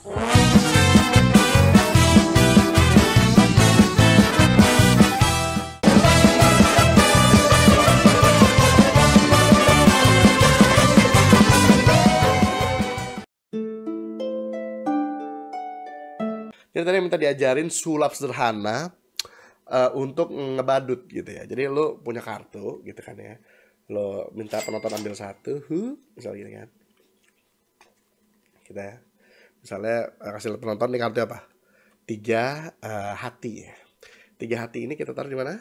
Jadi tadi minta diajarin sulap sederhana untuk ngebadut gitu ya. Jadi lo punya kartu gitu kan ya. Lo minta penonton ambil satu, misalnya gini kan. Kita misalnya kasih penonton nih kartu apa? 3 hati ya. 3 hati ini kita taruh di mana?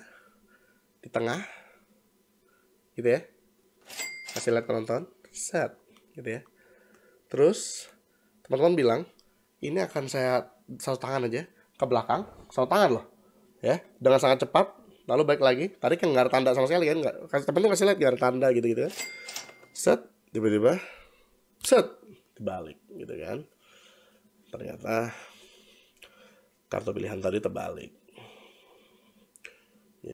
Di tengah. Gitu ya. Kasih lihat penonton. Set. Gitu ya. Terus teman-teman bilang, ini akan saya satu tangan aja ke belakang, satu tangan loh ya, dengan sangat cepat, lalu balik lagi. Tadi kan nggak ada tanda sama sekali kan, temen-temen kasih lihat nggak ada tanda gitu kan. Set, tiba-tiba set, dibalik gitu kan. Ternyata kartu pilihan tadi terbalik ya.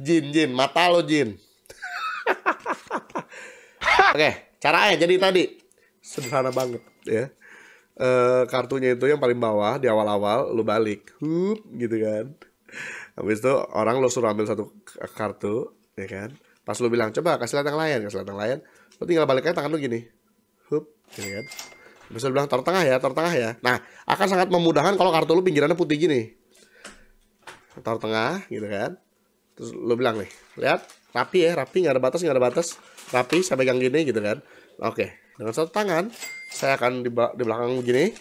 Jin, mata lo Jin. Oke, caranya jadi tadi sederhana banget ya. Kartunya itu yang paling bawah di awal-awal lu balik, gitu kan. Habis itu orang lu suruh ambil satu kartu, ya kan. Pas lu bilang coba kasih lihat yang lain, lu tinggal baliknya tangan lu gini, gitu kan. Bisa bilang taruh tengah ya, Nah, akan sangat memudahkan kalau kartu lu pinggirannya putih gini. Taruh tengah, gitu kan. Terus lu bilang nih, lihat rapi ya, rapi nggak ada batas, rapi, saya pegang gini gitu kan. Oke, dengan satu tangan saya akan di belakang begini.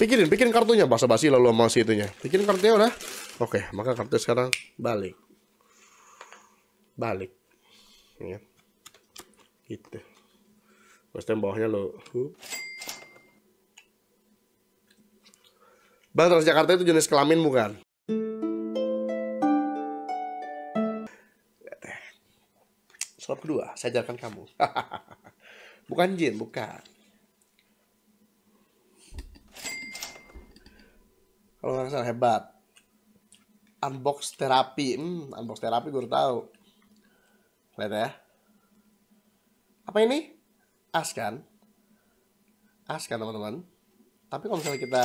Pikirin kartunya, basa-basi lalu sama si itunya. Pikirin kartunya udah. Oke, maka kartu sekarang balik. Ya. Gitu. Terus bawahnya lo. Bank Transjakarta itu jenis kelamin bukan? Sulap kedua, saya ajarkan kamu. Bukan jin, bukan. Kalau nggak salah hebat. Unbox terapi, unbox terapi gue udah tahu. Lihat ya. Apa ini? As kan? As kan teman-teman. Tapi kalau misalnya kita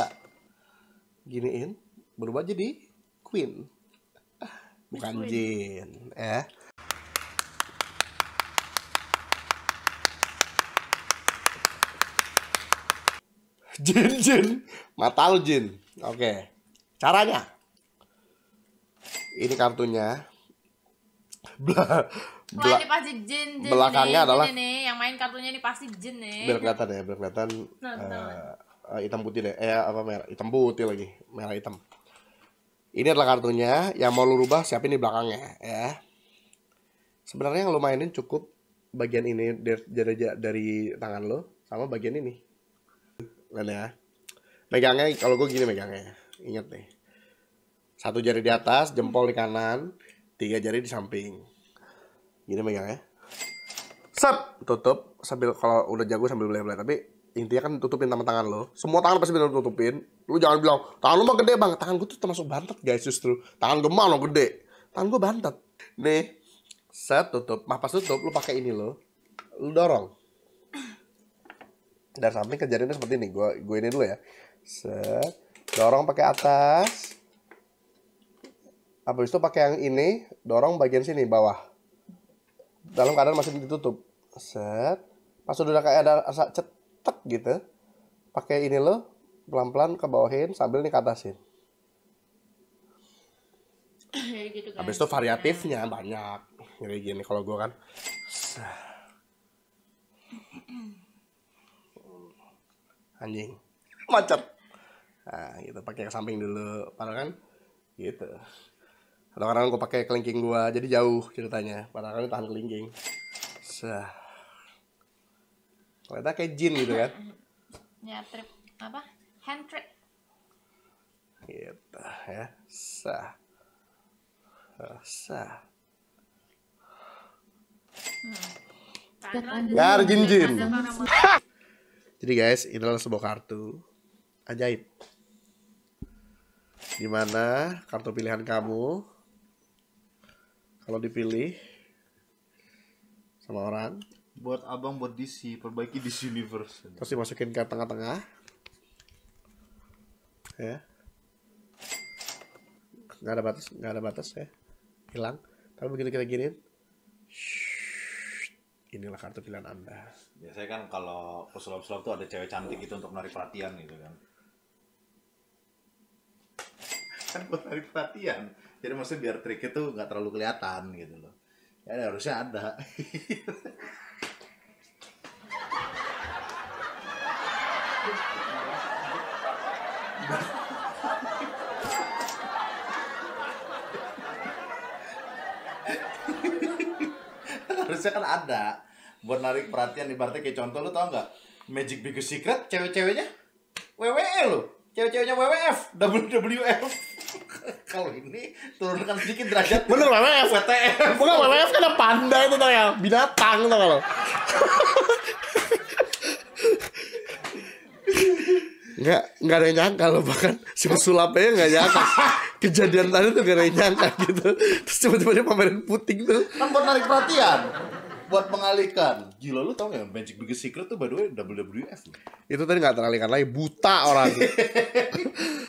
giniin, berubah jadi queen. Bukan jin, ya. Jin, mata lu Jin. Oke, caranya ini kartunya belakangnya jin, adalah ini yang main kartunya ini pasti Jin nih. Biar kelihatan ya, hitam putih deh. Hitam putih lagi, merah hitam. Ini adalah kartunya yang mau lu rubah, siapin di belakangnya ya. Sebenarnya yang lu mainin cukup bagian ini dari tangan lo sama bagian ini. Lihat ya, megangnya kalau gue gini megangnya, inget nih, 1 jari di atas, jempol di kanan, 3 jari di samping, gini megangnya, set, tutup, sambil kalau udah jago sambil belah-belah, tapi intinya kan tutupin sama tangan lo, semua tangan pasti bener tutupin, lu jangan bilang tangan lu mah gede bang, tangan gue tuh termasuk bantet guys justru, tangan gue mah gede, tangan gue bantet, nih, set, tutup, pas tutup, lu pakai ini lo, lu dorong. Dari samping kejadiannya seperti ini, gue ini dulu ya. Set, dorong pakai atas. Habis itu pakai yang ini, dorong bagian sini bawah. Dalam keadaan masih ditutup. Set, pas udah kayak ada rasa cetek gitu. Pakai ini loh, pelan-pelan ke bawahin sambil nih ke atasin. Habis itu variatifnya banyak. Jadi gini kalau gue kan. Anjing macet, nah gitu pakai ke samping dulu, padahal kan gitu. Kadang-kadang gue pakai kelingking gue, jadi jauh ceritanya. Padahal kan tahan kelingking, sah. Kelihatan kayak jin gitu kan? Ya trip apa? Hand trip. Gitu ya, sah, sah. Ya jin-jin. Jadi guys, ini adalah sebuah kartu ajaib. Dimana kartu pilihan kamu, kalau dipilih, sama orang. Buat abang, buat DC, perbaiki DC Universe. Terus dimasukin ke tengah-tengah. Ya. Nggak ada batas ya. Hilang. Tapi begitu kita giniin, inilah kartu pilihan Anda. Biasanya kan kalau pesulap-pesulap tuh ada cewek cantik gitu untuk menarik perhatian gitu kan. Kan buat menarik perhatian. Jadi maksudnya biar triknya tuh nggak terlalu kelihatan gitu loh. Ya harusnya ada. Harusnya kan ada buat narik perhatian. Ibaratnya kayak contoh, lu tau nggak Magic Biggest Secret, cewek-ceweknya WWE lo, cewek-ceweknya WWF, WWF. Kalau ini turunkan sedikit derajat. Bener WWF, WTF. Bukan WWF kan ada panda itu tau ya, binatang tau lo. Nggak ada yang nyangka loh, bahkan si pesulapnya nggak nyangka. Kejadian tadi tuh gak ada yang nyangka gitu. Terus tiba-tiba dia pamerin puting tuh. Kan buat narik perhatian, buat mengalihkan. Gila, lu tau gak Magic Biggest Secret tuh by the way WWF. Itu tadi gak teralihkan lagi, buta orang.